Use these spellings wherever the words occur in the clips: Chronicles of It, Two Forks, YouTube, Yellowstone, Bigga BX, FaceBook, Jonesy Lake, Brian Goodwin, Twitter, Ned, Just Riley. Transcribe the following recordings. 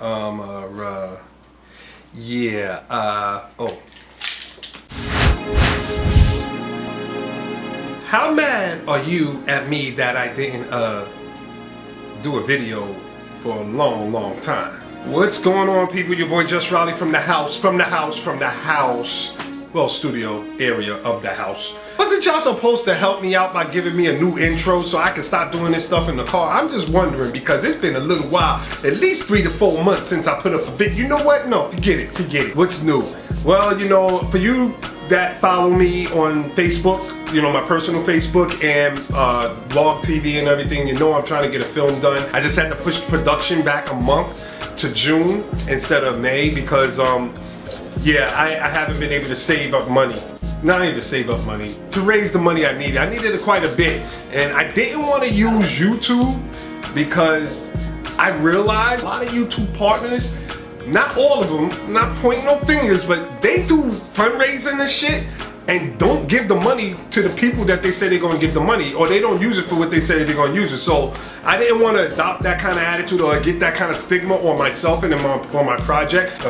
Oh. How mad are you at me that I didn't do a video for a long time? What's going on, people? Your boy Just Riley from the house, well, studio area of the house. Wasn't y'all supposed to help me out by giving me a new intro so I can stop doing this stuff in the car? I'm just wondering because it's been a little while, at least 3 to 4 months since I put up a video. You know what? No, forget it. What's new? Well, you know, for you that follow me on Facebook, you know, my personal Facebook and vlog TV and everything, you know I'm trying to get a film done. I just had to push production back a month to June instead of May because, yeah, I haven't been able to save up money. Not even save up money. To raise the money I needed. I needed it quite a bit. And I didn't want to use YouTube because I realized a lot of YouTube partners, not all of them, not pointing no fingers, but they do fundraising and shit and don't give the money to the people that they say they're gonna give the money, or they don't use it for what they say they're gonna use it. So I didn't wanna adopt that kind of attitude or get that kind of stigma on myself and on my project.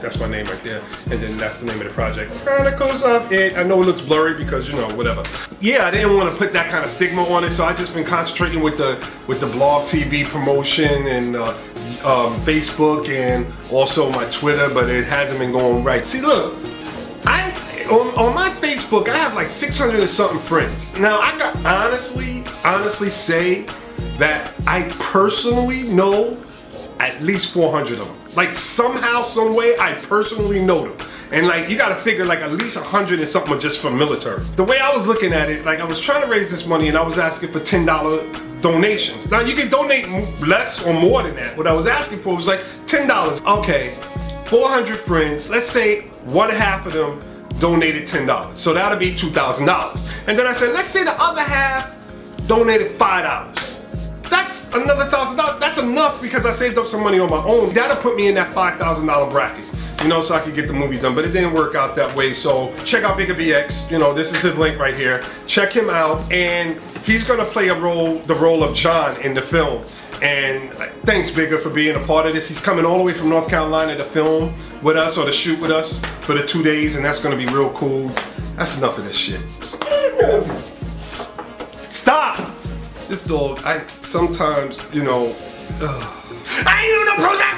That's my name right there, and then that's the name of the project. Chronicles of It. I know it looks blurry because, you know, whatever. Yeah, I didn't want to put that kind of stigma on it, so I just been concentrating with the blog TV promotion and Facebook and also my Twitter, but it hasn't been going right. See, look, on my Facebook, I have like 600 and something friends. Now, I can honestly say that I personally know at least 400 of them. Like, somehow, some way, I personally know them. And like, you gotta figure like at least 100 and something are just from military. The way I was looking at it, like I was trying to raise this money and I was asking for $10 donations. Now, you can donate less or more than that. What I was asking for was like $10. Okay, 400 friends, let's say one half of them donated $10. So that'll be $2,000. And then I said, let's say the other half donated $5. That's another $1,000. That's enough because I saved up some money on my own. That'll put me in that $5,000 bracket, you know, so I could get the movie done. But it didn't work out that way. So check out Bigga BX. You know, this is his link right here. Check him out, and he's gonna play a role, the role of John in the film. And thanks, Bigga, for being a part of this. He's coming all the way from North Carolina to film with us, or to shoot with us for the 2 days, and that's gonna be real cool. That's enough of this shit. Stop! This dog, I sometimes, you know, I ain't even no process!